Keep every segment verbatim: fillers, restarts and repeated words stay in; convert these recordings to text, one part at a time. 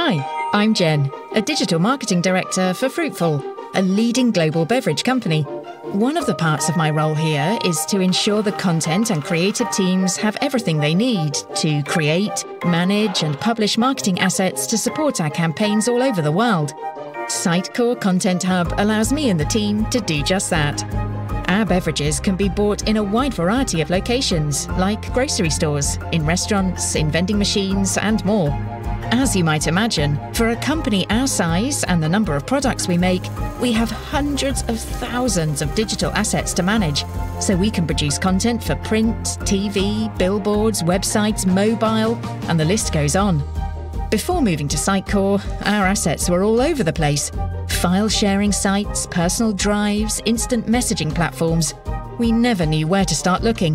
Hi, I'm Jen, a digital marketing director for Fruitful, a leading global beverage company. One of the parts of my role here is to ensure the content and creative teams have everything they need to create, manage and publish marketing assets to support our campaigns all over the world. Sitecore Content Hub allows me and the team to do just that. Our beverages can be bought in a wide variety of locations, like grocery stores, in restaurants, in vending machines, and more. As you might imagine, for a company our size and the number of products we make, we have hundreds of thousands of digital assets to manage, so we can produce content for print, T V, billboards, websites, mobile, and the list goes on. Before moving to Sitecore, our assets were all over the place. File sharing sites, personal drives, instant messaging platforms. We never knew where to start looking.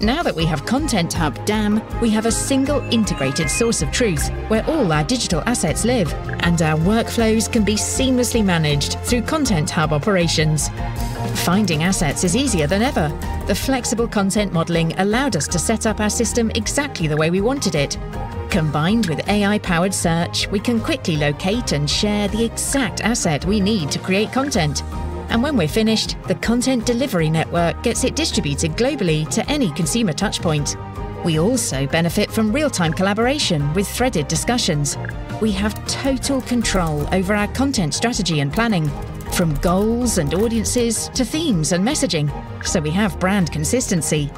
Now that we have Content Hub D A M, we have a single integrated source of truth where all our digital assets live, and our workflows can be seamlessly managed through Content Hub operations. Finding assets is easier than ever. The flexible content modeling allowed us to set up our system exactly the way we wanted it. Combined with A I-powered search, we can quickly locate and share the exact asset we need to create content. And when we're finished, the Content Delivery Network gets it distributed globally to any consumer touchpoint. We also benefit from real-time collaboration with threaded discussions. We have total control over our content strategy and planning, from goals and audiences to themes and messaging, so we have brand consistency.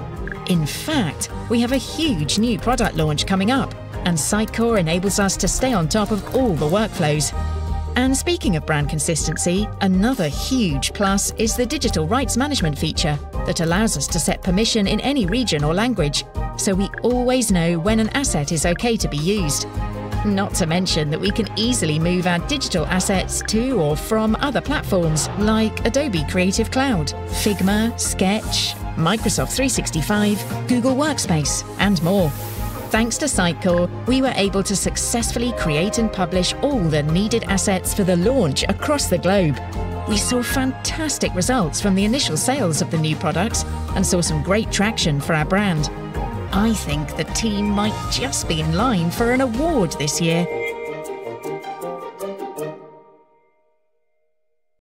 In fact, we have a huge new product launch coming up, and Sitecore enables us to stay on top of all the workflows. And speaking of brand consistency, another huge plus is the digital rights management feature that allows us to set permission in any region or language, so we always know when an asset is okay to be used. Not to mention that we can easily move our digital assets to or from other platforms like Adobe Creative Cloud, Figma, Sketch, Microsoft three sixty-five, Google Workspace, and more. Thanks to Sitecore, we were able to successfully create and publish all the needed assets for the launch across the globe. We saw fantastic results from the initial sales of the new products and saw some great traction for our brand. I think the team might just be in line for an award this year.